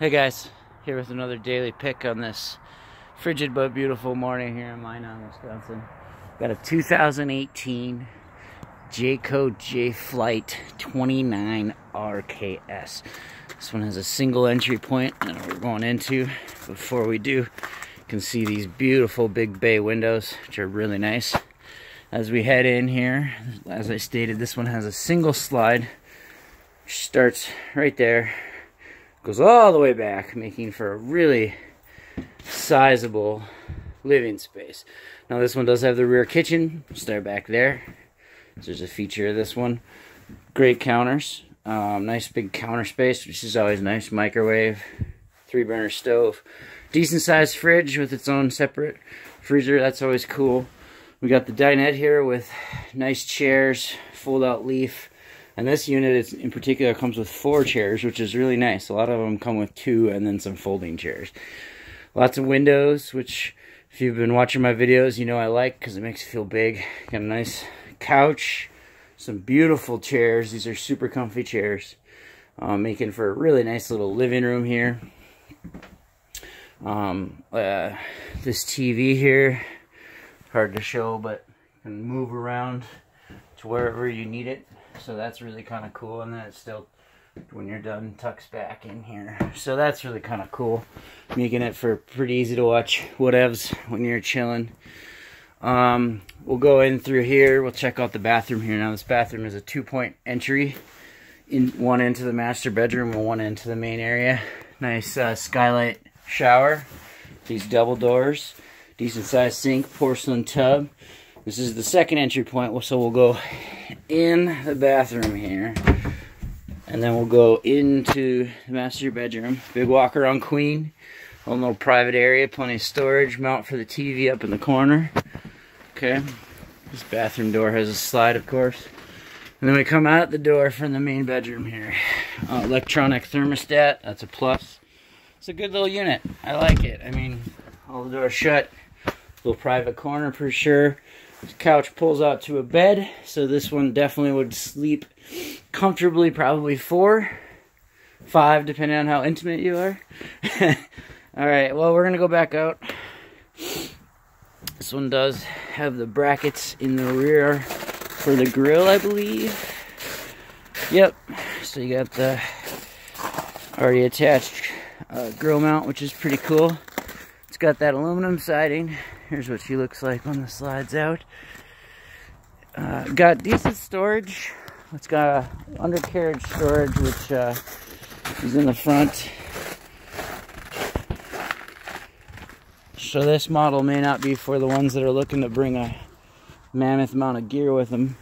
Hey guys, here with another daily pick on this frigid but beautiful morning here in Minong, Wisconsin. Got a 2018 Jayco Jayflight 29 RKS. This one has a single entry point that we're going into. Before we do, you can see these beautiful big bay windows, which are really nice. As we head in here, as I stated, this one has a single slide, which starts right there. Goes all the way back, making for a really sizable living space. Now this one does have the rear kitchen. Start back there. There's a feature of this one. Great counters. Nice big counter space, which is always nice. Microwave, 3-burner stove. Decent sized fridge with its own separate freezer. That's always cool. We got the dinette here with nice chairs, fold out leaf. And this unit in particular comes with 4 chairs, which is really nice. A lot of them come with 2 and then some folding chairs. Lots of windows, which if you've been watching my videos, you know I like because it makes you feel big. Got a nice couch, some beautiful chairs. These are super comfy chairs, making for a really nice little living room here. This TV here, hard to show, but you can move around to wherever you need it. So that's really kind of cool, and then it's still, when you're done, tucks back in here. So that's really kind of cool, making it for pretty easy to watch whatevs when you're chilling. We'll go in through here. We'll check out the bathroom here. Now this bathroom is a 2-point entry, in one into the master bedroom and one into the main area. Nice skylight shower. These double doors. Decent sized sink, porcelain tub. This is the second entry point, so we'll go in the bathroom here, and then we'll go into the master bedroom. Big walk around queen, a little private area, plenty of storage, mount for the TV up in the corner. Okay, this bathroom door has a slide, of course. And then we come out the door from the main bedroom here. Electronic thermostat, that's a plus. It's a good little unit, I like it. I mean, all the doors shut, little private corner for sure. This couch pulls out to a bed, so this one definitely would sleep comfortably, probably 4, 5, depending on how intimate you are. All right, well, we're gonna go back out. This one does have the brackets in the rear for the grill, I believe. Yep, so you got the already attached grill mount, which is pretty cool. It's got that aluminum siding. Here's what she looks like when the slide's out. Got decent storage. It's got undercarriage storage, which is in the front. So this model may not be for the ones that are looking to bring a mammoth amount of gear with them.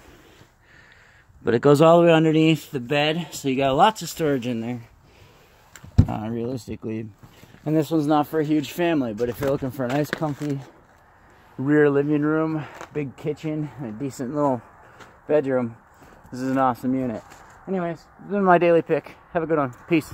But it goes all the way underneath the bed, so you got lots of storage in there, realistically. And this one's not for a huge family, but if you're looking for a nice, comfy rear living room, big kitchen, and a decent little bedroom, this is an awesome unit. Anyways, this is my daily pick. Have a good one. Peace.